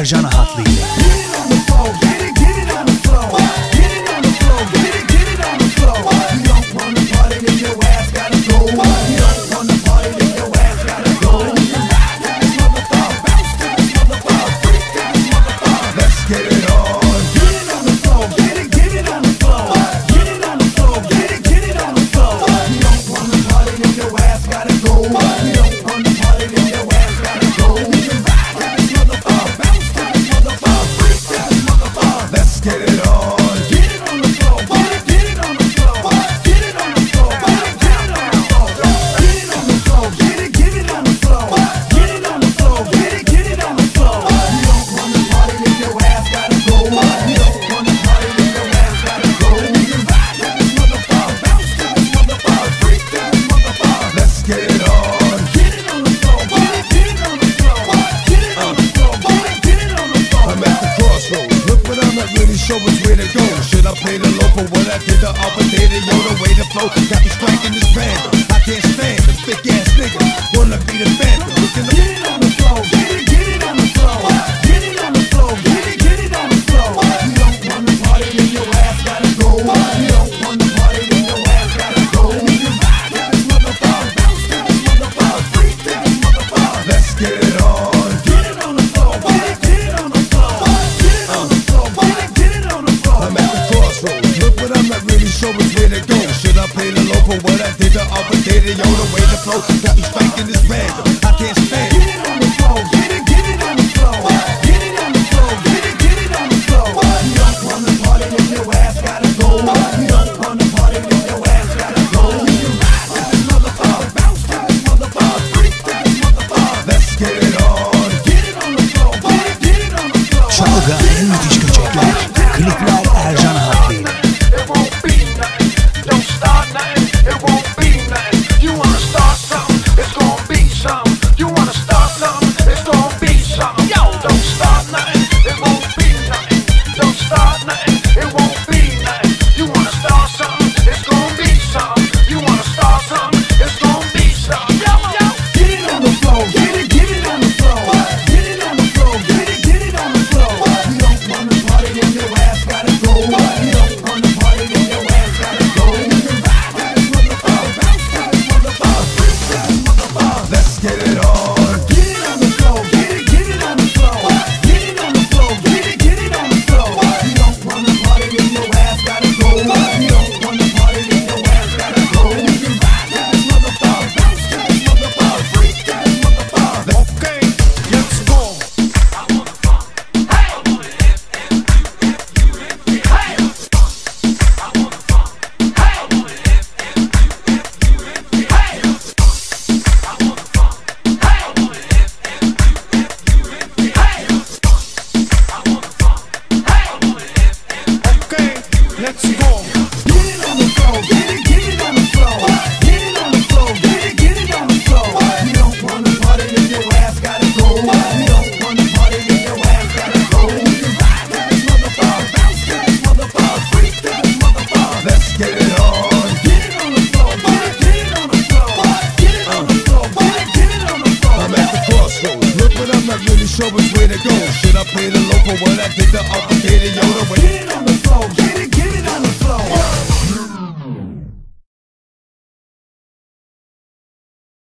Ercan Ahatlı ile. Show us where to go. Should I play the local when I did the upper? Yo, the way.